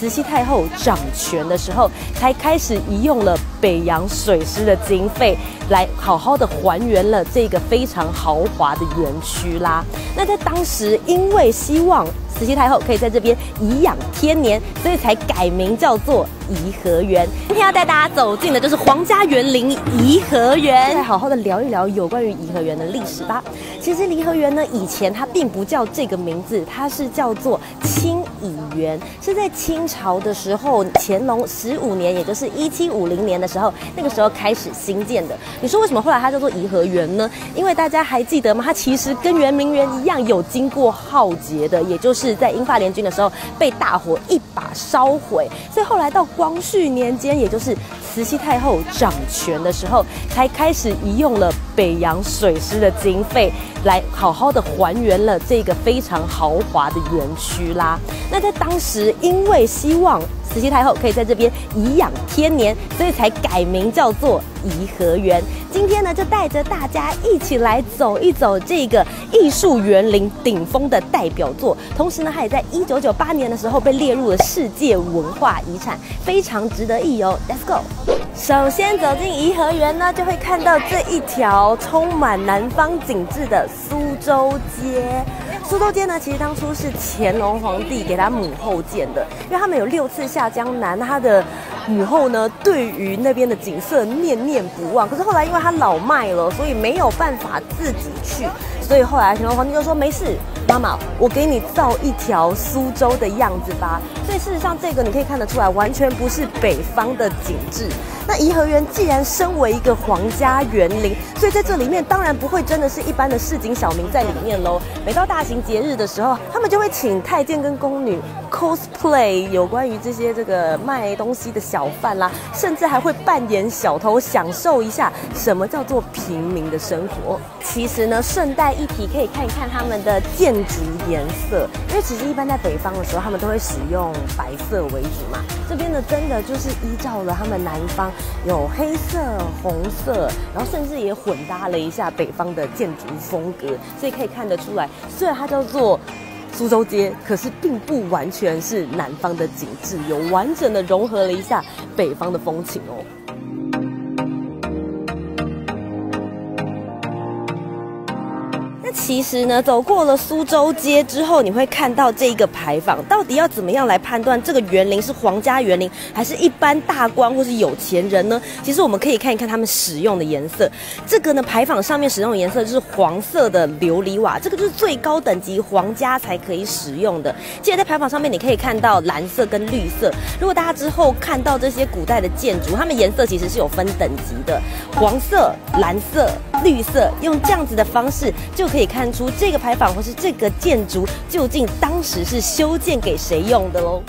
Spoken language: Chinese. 慈禧太后掌权的时候，才开始移用了北洋水师的经费，来好好的还原了这个非常豪华的园区啦。那在当时，因为希望慈禧太后可以在这边颐养天年，所以才改名叫做颐和园。今天要带大家走进的就是皇家园林颐和园，来好好的聊一聊有关于颐和园的历史吧。其实颐和园呢，以前它并不叫这个名字，它是叫做清颐园，是在清朝的时候，乾隆15年，也就是1750年的时候，那个时候开始兴建的。你说为什么后来它叫做颐和园呢？因为大家还记得吗？它其实跟圆明园一样，有经过浩劫的，也就是在英法联军的时候被大火一把烧毁，所以后来到光绪年间，也就是慈禧太后掌权的时候，才开始移用了北洋水师的经费，来好好的还原了这个非常豪华的园区啦。那在当时，因为希望慈禧太后可以在这边颐养天年，所以才改名叫做颐和园。今天呢，就带着大家一起来走一走这个艺术园林顶峰的代表作，同时呢，它也在1998年的时候被列入了世界文化遗产，非常值得一游。Let's go！ 首先走进颐和园呢，就会看到这一条充满南方景致的苏州街。苏州街呢，其实当初是乾隆皇帝给他母后建的，因为他们有6次下江南，他的母后呢对于那边的景色念念不忘。可是后来因为他老迈了，所以没有办法自己去，所以后来乾隆皇帝就说没事，妈妈，我给你造一条苏州的样子吧。所以事实上，这个你可以看得出来，完全不是北方的景致。那颐和园既然身为一个皇家园林，所以在这里面当然不会真的是一般的市井小民在里面喽。每到大型节日的时候，他们就会请太监跟宫女 cosplay 有关于这些这个卖东西的小贩啦，甚至还会扮演小偷，享受一下什么叫做平民的生活。其实呢，顺带一提可以看一看他们的建筑颜色，因为其实一般在北方的时候，他们都会使用白色为主嘛。这边呢，真的就是依照了他们南方有黑色、红色，然后甚至也混搭了一下北方的建筑风格，所以可以看得出来，虽然它叫做苏州街，可是并不完全是南方的景致，有完整的融合了一下北方的风情哦。其实呢，走过了苏州街之后，你会看到这一个牌坊，到底要怎么样来判断这个园林是皇家园林，还是一般大官或是有钱人呢？其实我们可以看一看他们使用的颜色。这个呢，牌坊上面使用的颜色就是黄色的琉璃瓦，这个就是最高等级皇家才可以使用的。接着在牌坊上面，你可以看到蓝色跟绿色。如果大家之后看到这些古代的建筑，它们颜色其实是有分等级的，黄色、蓝色、绿色，用这样子的方式就可以看出这个牌坊或是这个建筑究竟当时是修建给谁用的喽。